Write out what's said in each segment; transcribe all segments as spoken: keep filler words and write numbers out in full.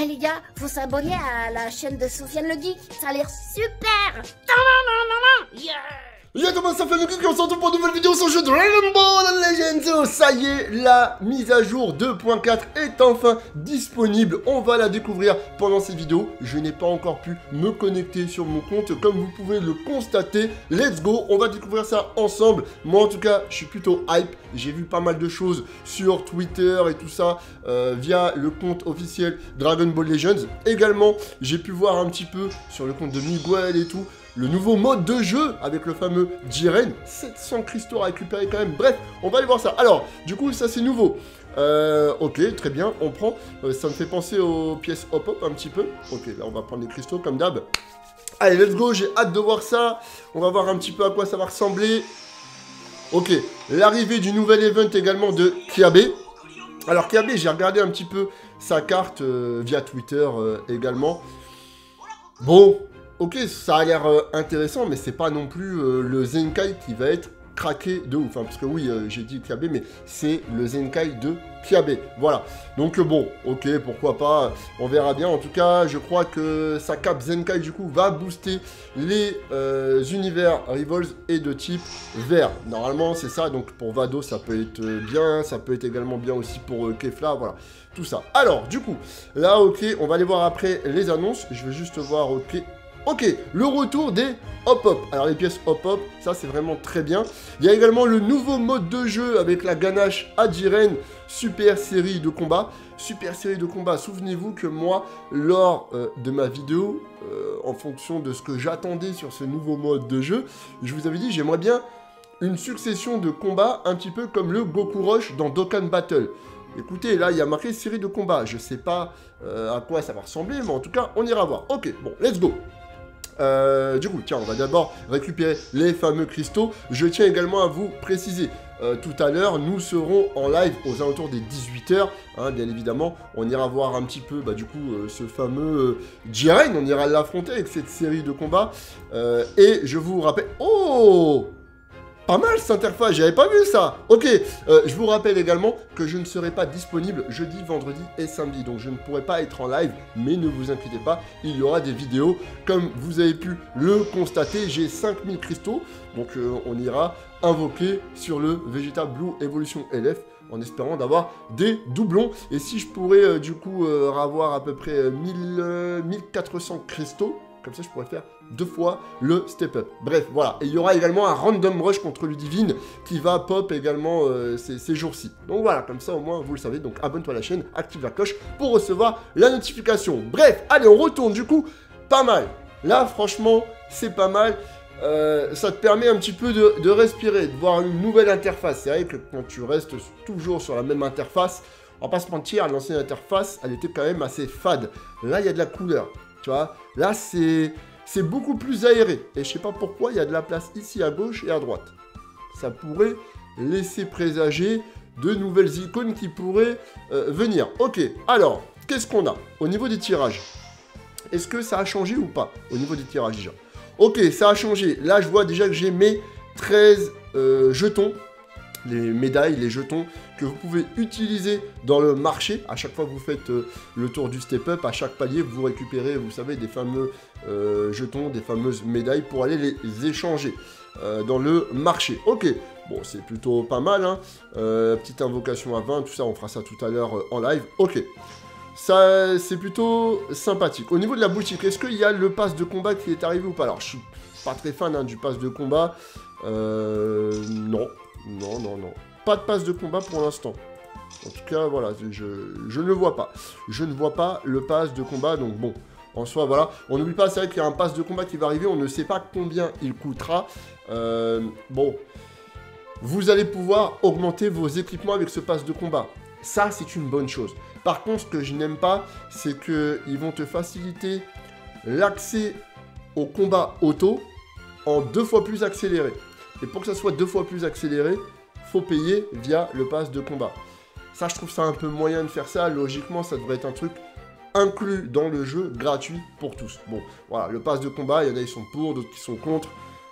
Eh hey, les gars, faut s'abonner à la chaîne de Sofian Le Geek, ça a l'air super. Yeah. Y'a comment ça fait le geek, on se retrouve pour une nouvelle vidéo sur le jeu Dragon Ball Legends. Ça y est, la mise à jour deux point quatre est enfin disponible. On va la découvrir pendant cette vidéo. Je n'ai pas encore pu me connecter sur mon compte, comme vous pouvez le constater. Let's go, on va découvrir ça ensemble. Moi en tout cas, je suis plutôt hype. J'ai vu pas mal de choses sur Twitter et tout ça, euh, via le compte officiel Dragon Ball Legends. Également, j'ai pu voir un petit peu sur le compte de Miguel et tout, le nouveau mode de jeu avec le fameux Jiren, sept cents cristaux récupérés quand même. Bref, on va aller voir ça. Alors, du coup, ça c'est nouveau. Euh, ok, très bien, on prend. Euh, ça me fait penser aux pièces hop-hop un petit peu. Ok, là on va prendre les cristaux comme d'hab. Allez, let's go, j'ai hâte de voir ça. On va voir un petit peu à quoi ça va ressembler. Ok, l'arrivée du nouvel event également de Kyabé. Alors Kyabé, j'ai regardé un petit peu sa carte euh, via Twitter euh, également. Bon... Ok, ça a l'air euh, intéressant, mais c'est pas non plus euh, le Zenkai qui va être craqué de ouf. Hein, parce que oui, euh, j'ai dit Kyabé, mais c'est le Zenkai de Kyabé. Voilà. Donc euh, bon, ok, pourquoi pas. On verra bien. En tout cas, je crois que sa cape Zenkai, du coup, va booster les euh, univers Rivals et de type vert. Normalement, c'est ça. Donc pour Vado, ça peut être bien. Ça peut être également bien aussi pour euh, Kefla. Voilà. Tout ça. Alors, du coup, là, ok, on va aller voir après les annonces. Je vais juste voir, ok... Ok, le retour des hop-hop. Alors les pièces hop-hop, ça c'est vraiment très bien. Il y a également le nouveau mode de jeu avec la ganache à Jiren, super série de combat. Super série de combat, souvenez-vous que moi, lors euh, de ma vidéo, euh, en fonction de ce que j'attendais sur ce nouveau mode de jeu, je vous avais dit j'aimerais bien une succession de combats un petit peu comme le Goku Rush dans Dokkan Battle. Écoutez, là, il y a marqué série de combats. Je sais pas euh, à quoi ça va ressembler, mais en tout cas, on ira voir. Ok, bon, let's go. Euh, du coup, tiens, on va d'abord récupérer les fameux cristaux. Je tiens également à vous préciser, euh, tout à l'heure, nous serons en live aux alentours des dix-huit heures, hein, bien évidemment. On ira voir un petit peu, bah, du coup, euh, ce fameux euh, Jiren. On ira l'affronter avec cette série de combats. Euh, et je vous rappelle... Oh, pas mal cette interface, j'avais pas vu ça. Ok, euh, je vous rappelle également que je ne serai pas disponible jeudi, vendredi et samedi. Donc je ne pourrai pas être en live, mais ne vous inquiétez pas, il y aura des vidéos. Comme vous avez pu le constater, j'ai cinq mille cristaux. Donc euh, on ira invoquer sur le Vegeta Blue Evolution L F en espérant d'avoir des doublons. Et si je pourrais euh, du coup euh, avoir à peu près euh, mille, euh, mille quatre cents cristaux, comme ça je pourrais faire deux fois le step-up. Bref, voilà. Et il y aura également un random rush contre Ludivine qui va pop également euh, ces, ces jours-ci. Donc voilà, comme ça au moins vous le savez. Donc abonne-toi à la chaîne, active la cloche pour recevoir la notification. Bref, allez, on retourne du coup. Pas mal. Là, franchement, c'est pas mal. Euh, ça te permet un petit peu de, de respirer, de voir une nouvelle interface. C'est vrai que quand tu restes toujours sur la même interface, on va pas se mentir, l'ancienne interface, elle était quand même assez fade. Là, il y a de la couleur. Tu vois, là, c'est... C'est beaucoup plus aéré. Et je sais pas pourquoi, il y a de la place ici à gauche et à droite. Ça pourrait laisser présager de nouvelles icônes qui pourraient euh, venir. Ok, alors, qu'est-ce qu'on a au niveau des tirages? Est-ce que ça a changé ou pas au niveau des tirages déjà? Ok, ça a changé. Là, je vois déjà que j'ai mes treize euh, jetons. Les médailles, les jetons que vous pouvez utiliser dans le marché. À chaque fois que vous faites euh, le tour du step-up, à chaque palier, vous récupérez, vous savez, des fameux euh, jetons, des fameuses médailles pour aller les échanger euh, dans le marché. Ok, bon, c'est plutôt pas mal, hein. Euh, petite invocation à vingt, tout ça, on fera ça tout à l'heure euh, en live. Ok, ça, c'est plutôt sympathique. Au niveau de la boutique, est-ce qu'il y a le pass de combat qui est arrivé ou pas? Alors, je suis pas très fan hein, du pass de combat. Euh, non. Non, non, non. Pas de passe de combat pour l'instant. En tout cas, voilà, je, je ne le vois pas. Je ne vois pas le pass de combat, donc bon, en soi, voilà. On n'oublie pas, c'est vrai qu'il y a un pass de combat qui va arriver, on ne sait pas combien il coûtera. Euh, bon, vous allez pouvoir augmenter vos équipements avec ce pass de combat. Ça, c'est une bonne chose. Par contre, ce que je n'aime pas, c'est qu'ils vont te faciliter l'accès au combat auto en deux fois plus accéléré. Et pour que ça soit deux fois plus accéléré, faut payer via le pass de combat. Ça, je trouve ça un peu moyen de faire ça. Logiquement, ça devrait être un truc inclus dans le jeu, gratuit pour tous. Bon, voilà, le pass de combat, il y en a qui sont pour, d'autres qui sont contre.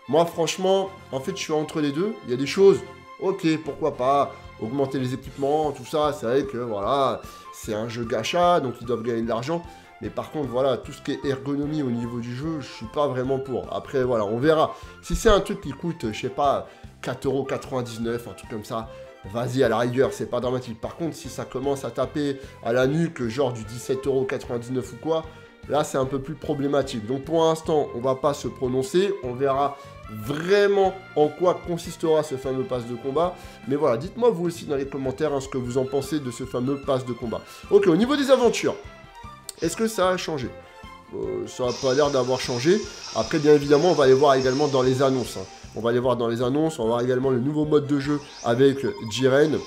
Moi, franchement, en fait, je suis entre les deux. Il y a des choses, ok, pourquoi pas. augmenter les équipements, tout ça. C'est vrai que voilà, c'est un jeu gacha, donc ils doivent gagner de l'argent. Mais par contre, voilà, tout ce qui est ergonomie au niveau du jeu, je suis pas vraiment pour. Après, voilà, on verra. Si c'est un truc qui coûte, je sais pas, quatre euros quatre-vingt-dix-neuf, un truc comme ça, vas-y, à la rigueur, c'est pas dramatique. Par contre, si ça commence à taper à la nuque, genre du dix-sept euros quatre-vingt-dix-neuf ou quoi, là, c'est un peu plus problématique. Donc, pour l'instant, on va pas se prononcer. On verra vraiment en quoi consistera ce fameux pass de combat. Mais voilà, dites-moi vous aussi dans les commentaires hein, ce que vous en pensez de ce fameux pass de combat. Ok, au niveau des aventures, est-ce que ça a changé? euh, Ça n'a pas l'air d'avoir changé. Après, bien évidemment, on va aller voir également dans les annonces. Hein. On va aller voir dans les annonces. On va voir également le nouveau mode de jeu avec Jiren.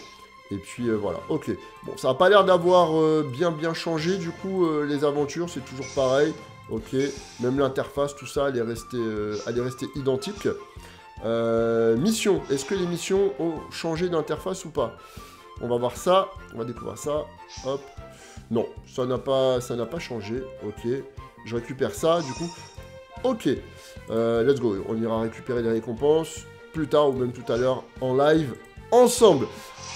Et puis, euh, voilà. Ok. Bon, ça n'a pas l'air d'avoir euh, bien, bien changé. Du coup, euh, les aventures, c'est toujours pareil. Ok. Même l'interface, tout ça, elle est restée, euh, elle est restée identique. Euh, mission. Est-ce que les missions ont changé d'interface ou pas? On va voir ça. On va découvrir ça. Hop. Non, ça n'a pas, ça n'a pas changé. Ok, je récupère ça, du coup. Ok, euh, let's go. On ira récupérer les récompenses plus tard ou même tout à l'heure en live ensemble.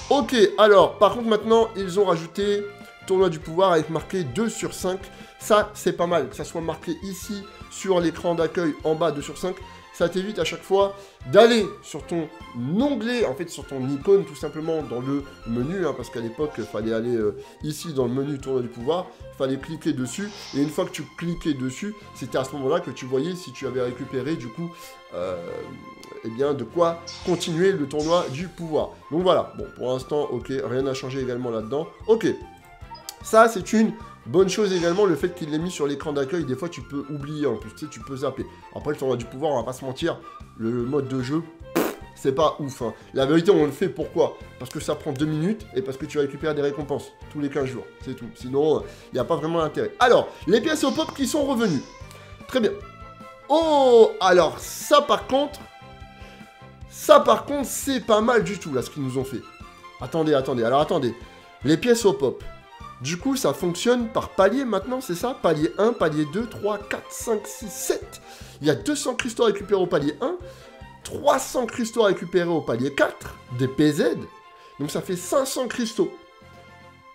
Ok, alors, par contre, maintenant, ils ont rajouté tournoi du pouvoir avec marqué deux sur cinq. Ça, c'est pas mal. Que ça soit marqué ici sur l'écran d'accueil en bas deux sur cinq. Ça t'évite à chaque fois d'aller sur ton onglet, en fait sur ton icône tout simplement dans le menu, hein, parce qu'à l'époque, il fallait aller euh, ici dans le menu tournoi du pouvoir, il fallait cliquer dessus, et une fois que tu cliquais dessus, c'était à ce moment-là que tu voyais si tu avais récupéré du coup, euh, eh bien de quoi continuer le tournoi du pouvoir. Donc voilà, bon pour l'instant, ok, rien n'a changé également là-dedans, ok. Ça, c'est une bonne chose également, le fait qu'il l'ait mis sur l'écran d'accueil. Des fois, tu peux oublier en plus, tu sais, tu peux zapper. Après, le tournoi du pouvoir, on va pas se mentir, le mode de jeu, c'est pas ouf. Hein. La vérité, on le fait pourquoi? Parce que ça prend deux minutes et parce que tu récupères des récompenses tous les quinze jours, c'est tout. Sinon, il n'y a pas vraiment d'intérêt. Alors, les pièces au pop qui sont revenues. Très bien. Oh, alors ça par contre, ça par contre, c'est pas mal du tout, là, ce qu'ils nous ont fait. Attendez, attendez, alors attendez. Les pièces au pop. Du coup, ça fonctionne par palier maintenant, c'est ça? Palier un, palier deux, trois, quatre, cinq, six, sept. Il y a deux cents cristaux récupérés au palier un, trois cents cristaux récupérés au palier quatre, des P Z. Donc ça fait cinq cents cristaux.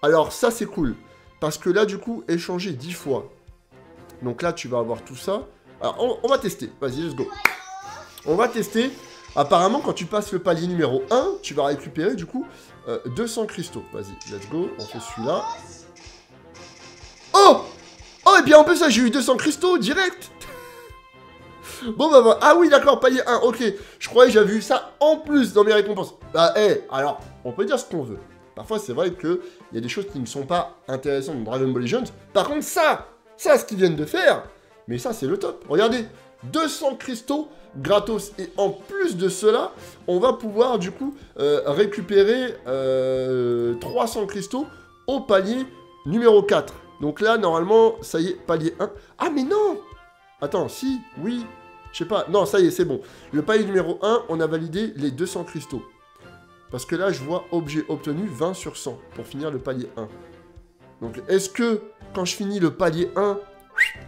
Alors ça, c'est cool. Parce que là, du coup, échanger dix fois. Donc là, tu vas avoir tout ça. Alors, on, on va tester. Vas-y, let's go. On va tester. Apparemment, quand tu passes le palier numéro un, tu vas récupérer, du coup, euh, deux cents cristaux. Vas-y, let's go. On fait celui-là. Oh! Oh, et bien, en plus, ça, j'ai eu deux cents cristaux, direct. Bon, bah, bah, ah oui, d'accord, palier un, ok. Je croyais que j'avais eu ça en plus dans mes récompenses. Bah, hé, hey, alors, on peut dire ce qu'on veut. Parfois, c'est vrai qu'il y a des choses qui ne sont pas intéressantes dans Dragon Ball Legends. Par contre, ça, ça, ce qu'ils viennent de faire, mais ça, c'est le top. Regardez. deux cents cristaux gratos. Et en plus de cela, on va pouvoir du coup euh, récupérer euh, trois cents cristaux au palier numéro quatre. Donc là, normalement, ça y est, palier un. Ah mais non! Attends, si, oui, je sais pas. Non, ça y est, c'est bon. Le palier numéro un, on a validé les deux cents cristaux. Parce que là, je vois objet obtenu vingt sur cent pour finir le palier un. Donc est-ce que quand je finis le palier un...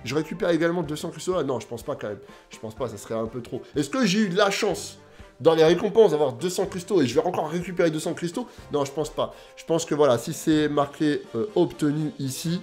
je récupère également deux cents cristaux là? Non, je pense pas quand même. Je pense pas, ça serait un peu trop. Est-ce que j'ai eu de la chance dans les récompenses d'avoir deux cents cristaux et je vais encore récupérer deux cents cristaux? Non, je pense pas. Je pense que voilà, si c'est marqué euh, obtenu ici,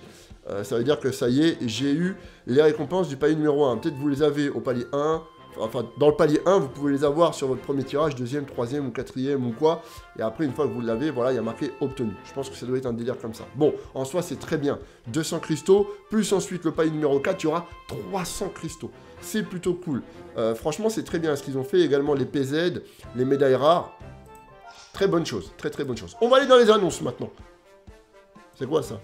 euh, ça veut dire que ça y est, j'ai eu les récompenses du palier numéro un. Peut-être vous les avez au palier un. Enfin, dans le palier un, vous pouvez les avoir sur votre premier tirage, deuxième, troisième ou quatrième ou quoi. Et après, une fois que vous l'avez, voilà, il y a marqué obtenu. Je pense que ça doit être un délire comme ça. Bon, en soi, c'est très bien. deux cents cristaux, plus ensuite le palier numéro quatre, il y aura trois cents cristaux. C'est plutôt cool. Euh, franchement, c'est très bien ce qu'ils ont fait. Également les P Z, les médailles rares. Très bonne chose, très très bonne chose. On va aller dans les annonces maintenant. C'est quoi ça?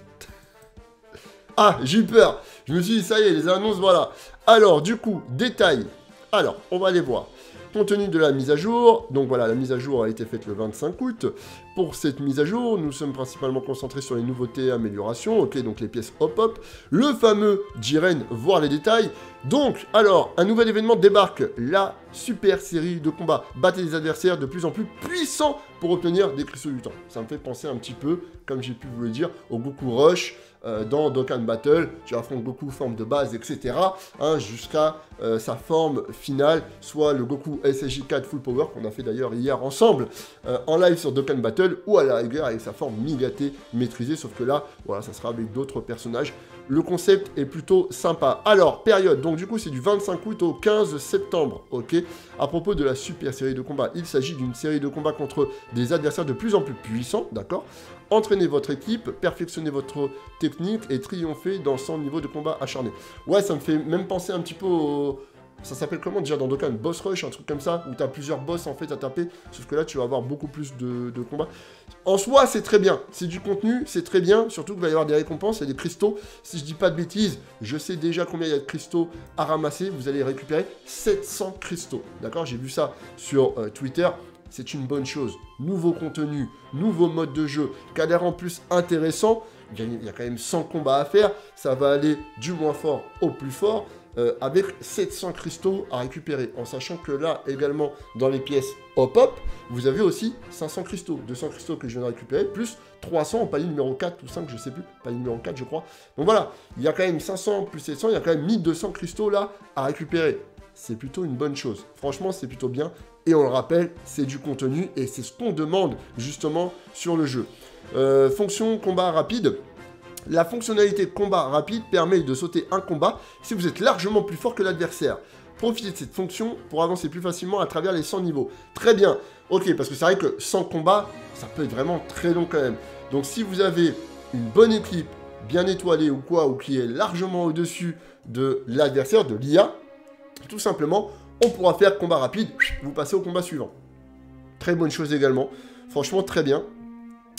Ah, j'ai eu peur. Je me suis dit, ça y est, les annonces, voilà. Alors, du coup, détail. Alors, on va aller voir. Compte tenu de la mise à jour, donc voilà, la mise à jour a été faite le vingt-cinq août. Pour cette mise à jour, nous sommes principalement concentrés sur les nouveautés et améliorations, ok, donc les pièces hop-hop, le fameux Jiren, voir les détails. Donc, alors, un nouvel événement débarque, la super série de combats. Battez des adversaires de plus en plus puissants pour obtenir des cristaux du temps. Ça me fait penser un petit peu, comme j'ai pu vous le dire, au Goku Rush euh, dans Dokkan Battle. Tu affrontes Goku forme de base, et cetera. Hein, jusqu'à euh, sa forme finale, soit le Goku S S J quatre Full Power, qu'on a fait d'ailleurs hier ensemble, euh, en live sur Dokkan Battle, ou à la rigueur avec sa forme mi-gâtée, maîtrisée. Sauf que là, voilà, ça sera avec d'autres personnages. Le concept est plutôt sympa. Alors, période, donc du coup, c'est du vingt-cinq août au quinze septembre, ok. À propos de la super série de combats, il s'agit d'une série de combats contre des adversaires de plus en plus puissants, d'accord. Entraînez votre équipe, perfectionnez votre technique et triomphez dans son niveau de combat acharné. Ouais, ça me fait même penser un petit peu au... Ça s'appelle comment déjà dans Dokkan, Boss Rush, un truc comme ça, où t'as plusieurs boss en fait à taper, sauf que là tu vas avoir beaucoup plus de, de combats. En soi, c'est très bien, c'est du contenu, c'est très bien, surtout qu'il va y avoir des récompenses et des cristaux. Si je dis pas de bêtises, je sais déjà combien il y a de cristaux à ramasser, vous allez récupérer sept cents cristaux, d'accord? J'ai vu ça sur euh, Twitter, c'est une bonne chose. Nouveau contenu, nouveau mode de jeu, qui a l'air en plus intéressant, il y a quand même cent combats à faire, ça va aller du moins fort au plus fort. Euh, avec sept cents cristaux à récupérer, en sachant que là, également, dans les pièces hop-hop, vous avez aussi cinq cents cristaux, deux cents cristaux que je viens de récupérer, plus trois cents au palier numéro quatre ou cinq, je sais plus, palier numéro quatre, je crois. Donc voilà, il y a quand même cinq cents plus sept cents, il y a quand même mille deux cents cristaux là à récupérer. C'est plutôt une bonne chose. Franchement, c'est plutôt bien. Et on le rappelle, c'est du contenu et c'est ce qu'on demande, justement, sur le jeu. Euh, fonction combat rapide. La fonctionnalité combat rapide permet de sauter un combat si vous êtes largement plus fort que l'adversaire. Profitez de cette fonction pour avancer plus facilement à travers les cent niveaux. Très bien. Ok, parce que c'est vrai que cent combats, ça peut être vraiment très long quand même. Donc si vous avez une bonne équipe, bien étoilée ou quoi, ou qui est largement au-dessus de l'adversaire, de l'I A, tout simplement, on pourra faire combat rapide, vous passez au combat suivant. Très bonne chose également. Franchement, très bien.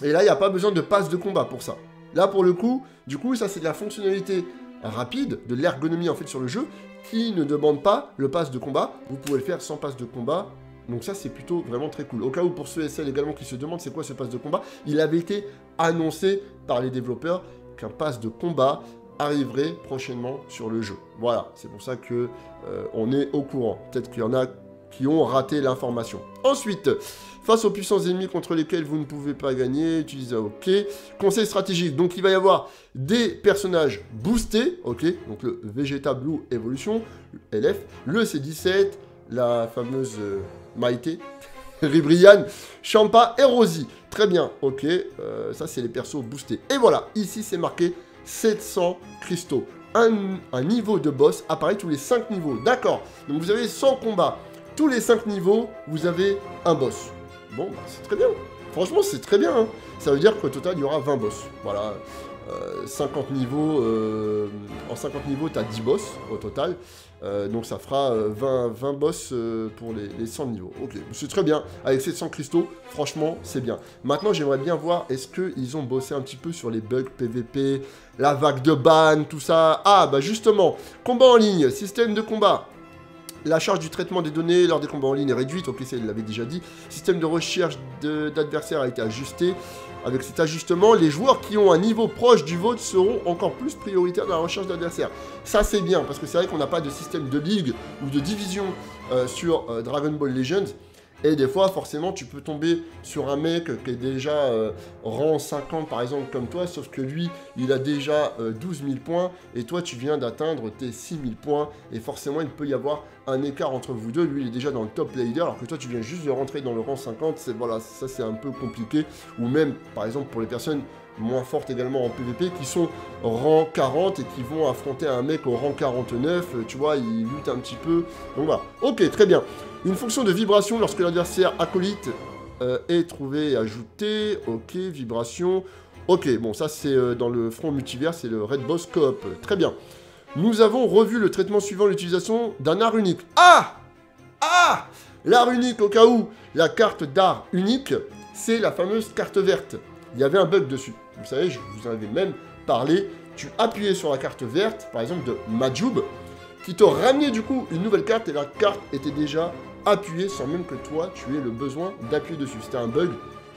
Et là, il n'y a pas besoin de passe de combat pour ça. Là, pour le coup, du coup, ça, c'est de la fonctionnalité rapide, de l'ergonomie, en fait, sur le jeu, qui ne demande pas le pass de combat. Vous pouvez le faire sans pass de combat. Donc ça, c'est plutôt vraiment très cool. Au cas où, pour ceux et celles également qui se demandent c'est quoi ce pass de combat, il avait été annoncé par les développeurs qu'un pass de combat arriverait prochainement sur le jeu. Voilà, c'est pour ça que euh, on est au courant. Peut-être qu'il y en a qui ont raté l'information. Ensuite, face aux puissances ennemies contre lesquelles vous ne pouvez pas gagner, utilisez OK. Conseil stratégique, donc il va y avoir des personnages boostés, OK, donc le Vegeta Blue Evolution L F, le C dix-sept, la fameuse euh, Maïté, Ribrian, Champa et Rosy. Très bien, OK, euh, ça c'est les persos boostés. Et voilà, ici c'est marqué sept cents cristaux. Un, un niveau de boss apparaît tous les cinq niveaux, d'accord. Donc vous avez cent combats. Tous les cinq niveaux, vous avez un boss. Bon, bah, c'est très bien. Franchement, c'est très bien. Hein. Ça veut dire qu'au total, il y aura vingt boss. Voilà. Euh, cinquante niveaux. Euh, en cinquante niveaux, tu as dix boss au total. Euh, donc, ça fera euh, vingt boss euh, pour les, les cent niveaux. Ok, c'est très bien. Avec sept cents cristaux, franchement, c'est bien. Maintenant, j'aimerais bien voir, est-ce qu'ils ont bossé un petit peu sur les bugs P V P, la vague de ban, tout ça. Ah, bah justement, combat en ligne, système de combat. La charge du traitement des données lors des combats en ligne est réduite, ok, ça il l'avait déjà dit. Système de recherche d'adversaires a été ajusté. Avec cet ajustement, les joueurs qui ont un niveau proche du vôtre seront encore plus prioritaires dans la recherche d'adversaires. Ça c'est bien, parce que c'est vrai qu'on n'a pas de système de ligue ou de division euh, sur euh, Dragon Ball Legends. Et des fois, forcément, tu peux tomber sur un mec qui est déjà euh, rang cinquante, par exemple, comme toi, sauf que lui, il a déjà euh, douze mille points, et toi, tu viens d'atteindre tes six mille points, et forcément, il peut y avoir un écart entre vous deux. Lui, il est déjà dans le top leader, alors que toi, tu viens juste de rentrer dans le rang cinquante, c'est, voilà, ça, c'est un peu compliqué. Ou même, par exemple, pour les personnes moins fortes également en P V P, qui sont rang quarante et qui vont affronter un mec au rang quarante-neuf, tu vois, il lutte un petit peu, donc voilà. Ok, très bien. Une fonction de vibration lorsque l'adversaire acolyte euh, est trouvé et ajouté. Ok, vibration. Ok, bon, ça c'est euh, dans le front multivers, c'est le Red Boss Coop. Très bien. Nous avons revu le traitement suivant l'utilisation d'un art unique. Ah Ah L'art unique, au cas où. La carte d'art unique, c'est la fameuse carte verte. Il y avait un bug dessus. Vous savez, je vous en avais même parlé. Tu appuyais sur la carte verte, par exemple de Majoub, qui te ramenait du coup une nouvelle carte et la carte était déjà appuyée sans même que toi tu aies le besoin d'appuyer dessus. C'était un bug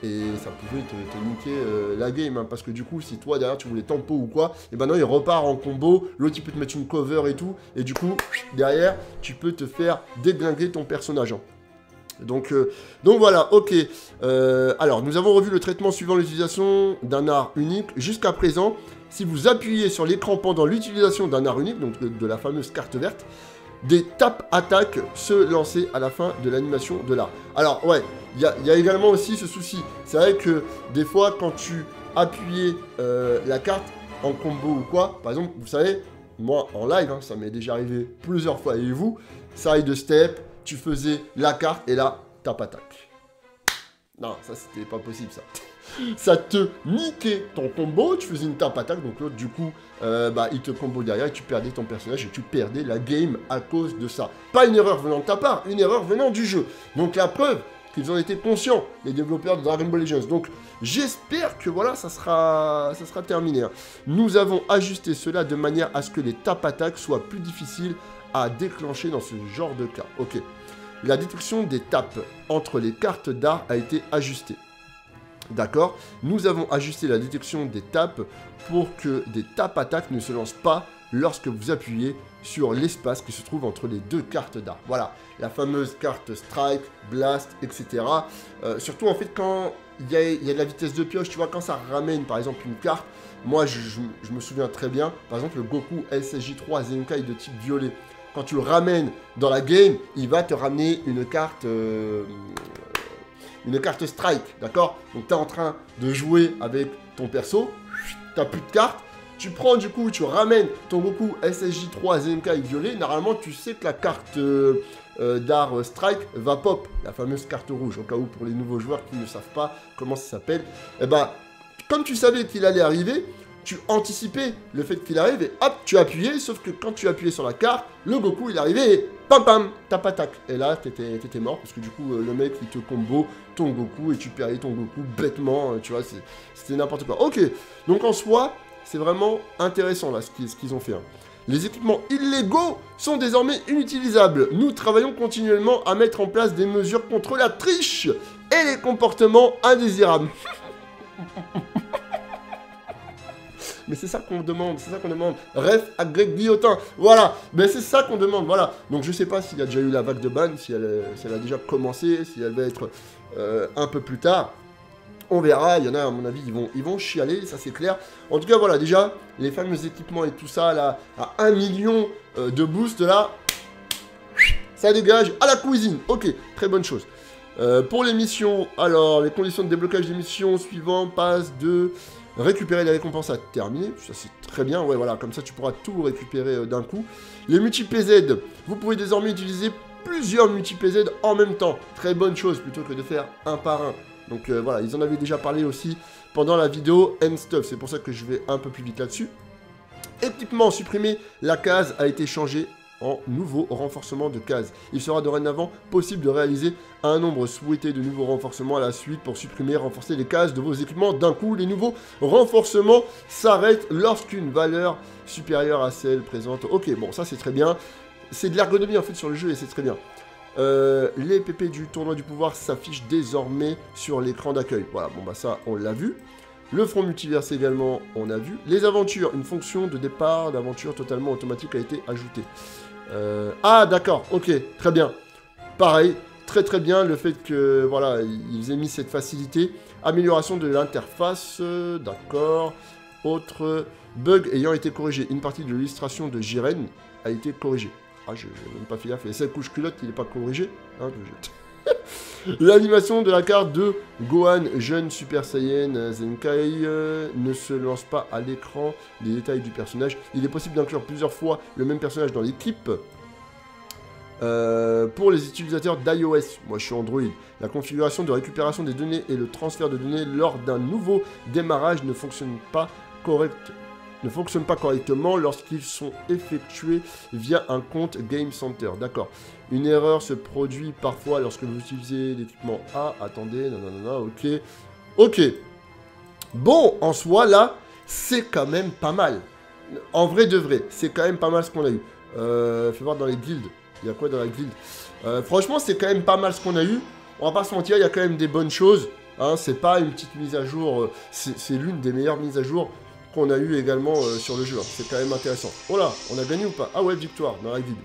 et ça pouvait te, te niquer euh, la game, hein, parce que du coup si toi derrière tu voulais tempo ou quoi, et ben non, il repart en combo, l'autre il peut te mettre une cover et tout, et du coup derrière tu peux te faire déglinguer ton personnage. Hein. Donc, euh, donc voilà, ok. Euh, alors, nous avons revu le traitement suivant l'utilisation d'un art unique. Jusqu'à présent, si vous appuyez sur l'écran pendant l'utilisation d'un art unique, donc de, de la fameuse carte verte, des tapes-attaques se lançaient à la fin de l'animation de l'art. Alors, ouais, il y, y a également aussi ce souci. C'est vrai que des fois, quand tu appuyais euh, la carte en combo ou quoi, par exemple, vous savez, moi, en live, hein, ça m'est déjà arrivé plusieurs fois, et vous, side de step, tu faisais la carte et là, tape attaque. Non, ça c'était pas possible ça. Ça te niquait ton combo, tu faisais une tape attaque, donc l'autre du coup, euh, bah, il te combo derrière et tu perdais ton personnage et tu perdais la game à cause de ça. Pas une erreur venant de ta part, une erreur venant du jeu. Donc la preuve qu'ils en étaient conscients, les développeurs de Dragon Ball Legends. Donc j'espère que voilà, ça sera, ça sera terminé. Hein. Nous avons ajusté cela de manière à ce que les tape attaques soient plus difficiles à déclencher dans ce genre de cas. Ok. La détection des tapes entre les cartes d'art a été ajustée. D'accord. Nous avons ajusté la détection des tapes pour que des tapes-attaques ne se lancent pas lorsque vous appuyez sur l'espace qui se trouve entre les deux cartes d'art. Voilà. La fameuse carte Strike, Blast, et cetera. Euh, surtout, en fait, quand il y a, y a de la vitesse de pioche, tu vois, quand ça ramène, par exemple, une carte, moi, je, je, je me souviens très bien, par exemple, le Goku S S J trois Zenkai de type violet. Quand tu le ramènes dans la game, il va te ramener une carte, euh, une carte strike, d'accord? Donc, tu es en train de jouer avec ton perso, tu n'as plus de carte, tu prends du coup, tu ramènes ton Goku S S J trois Zenkai violet, normalement, tu sais que la carte euh, d'art euh, strike va pop, la fameuse carte rouge, au cas où pour les nouveaux joueurs qui ne savent pas comment ça s'appelle, et bah, comme tu savais qu'il allait arriver, tu anticipais le fait qu'il arrive et hop, tu appuyais, sauf que quand tu appuyais sur la carte, le Goku, il arrivait et pam pam, tape attaque. Et là, t'étais t'étais mort parce que du coup, le mec, il te combo ton Goku et tu perdais ton Goku bêtement, tu vois, c'était n'importe quoi. Ok, donc en soi, c'est vraiment intéressant là, ce qu'ils ce qu'ils ont fait. Hein. Les équipements illégaux sont désormais inutilisables. Nous travaillons continuellement à mettre en place des mesures contre la triche et les comportements indésirables. Mais c'est ça qu'on demande, c'est ça qu'on demande. Ref à Greg Guillotin, voilà. Mais c'est ça qu'on demande, voilà. Donc je sais pas s'il y a déjà eu la vague de ban, si elle, si elle a déjà commencé, si elle va être euh, un peu plus tard. On verra, il y en a à mon avis, ils vont, ils vont chialer, ça c'est clair. En tout cas, voilà, déjà, les fameux équipements et tout ça, là, à un million euh, de boosts, là, ça dégage à la cuisine. Ok, très bonne chose. Euh, pour les missions, alors, les conditions de déblocage des missions suivantes passent de... Récupérer les récompenses à terminer, ça c'est très bien, ouais voilà, comme ça tu pourras tout récupérer euh, d'un coup. Les multi-P Z, vous pouvez désormais utiliser plusieurs multi-P Z en même temps, très bonne chose plutôt que de faire un par un. Donc euh, voilà, ils en avaient déjà parlé aussi pendant la vidéo and stuff, c'est pour ça que je vais un peu plus vite là-dessus. Équipement supprimé, la case a été changée en nouveau renforcement de cases. Il sera dorénavant possible de réaliser un nombre souhaité de nouveaux renforcements à la suite pour supprimer et renforcer les cases de vos équipements. D'un coup, les nouveaux renforcements s'arrêtent lorsqu'une valeur supérieure à celle présente. Ok, bon, ça c'est très bien. C'est de l'ergonomie en fait sur le jeu et c'est très bien. Euh, les P P du tournoi du pouvoir s'affichent désormais sur l'écran d'accueil. Voilà, bon bah ça on l'a vu. Le front multiverse également, on a vu. Les aventures, une fonction de départ d'aventure totalement automatique a été ajoutée. Euh, ah d'accord, ok, très bien. Pareil, très très bien le fait que voilà, ils aient mis cette facilité. Amélioration de l'interface, euh, d'accord. Autre bug ayant été corrigé. Une partie de l'illustration de Jiren a été corrigée. Ah, je n'ai même pas fait gaffe. Et cette couche culotte, il n'est pas corrigé. Hein, l'animation de la carte de Gohan, jeune Super Saiyan Zenkai, euh, ne se lance pas à l'écran des détails du personnage. Il est possible d'inclure plusieurs fois le même personnage dans l'équipe. Euh, pour les utilisateurs d'iOS, moi je suis Android, la configuration de récupération des données et le transfert de données lors d'un nouveau démarrage ne fonctionne pas correctement. ne fonctionnent pas correctement lorsqu'ils sont effectués via un compte Game Center. D'accord. Une erreur se produit parfois lorsque vous utilisez l'équipement A. Attendez, nanana, ok. Ok. Bon, en soi, là, c'est quand même pas mal. En vrai de vrai, c'est quand même pas mal ce qu'on a eu. Euh, fais voir dans les guildes. Il y a quoi dans la guilde? euh, Franchement, c'est quand même pas mal ce qu'on a eu. On va pas se mentir, il y a quand même des bonnes choses. Hein, c'est pas une petite mise à jour, euh, c'est l'une des meilleures mises à jour qu'on a eu également euh, sur le jeu. Hein. C'est quand même intéressant. Oh là, on a gagné ou pas? Ah ouais, victoire dans la guilde.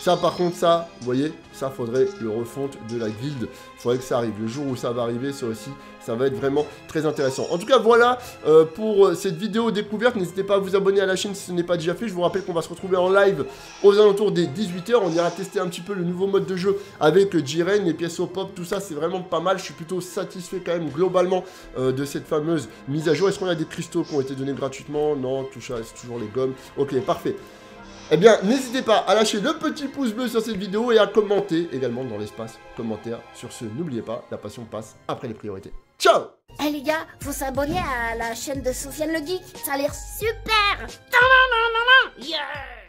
Ça par contre, ça, vous voyez, ça faudrait le refonte de la guilde. Il faudrait que ça arrive. Le jour où ça va arriver, ça aussi, ça va être vraiment très intéressant. En tout cas, voilà euh, pour cette vidéo découverte. N'hésitez pas à vous abonner à la chaîne si ce n'est pas déjà fait. Je vous rappelle qu'on va se retrouver en live aux alentours des dix-huit heures. On ira tester un petit peu le nouveau mode de jeu avec Jiren, les pièces au pop, tout ça. C'est vraiment pas mal. Je suis plutôt satisfait quand même globalement euh, de cette fameuse mise à jour. Est-ce qu'on a des cristaux qui ont été donnés gratuitement? Non, tout ça, c'est toujours les gommes. Ok, parfait. Eh bien, n'hésitez pas à lâcher le petit pouce bleu sur cette vidéo et à commenter également dans l'espace commentaire. Sur ce, n'oubliez pas, la passion passe après les priorités. Ciao! Eh hey les gars, faut s'abonner à la chaîne de Sofian Le Geek, ça a l'air super! Yeah!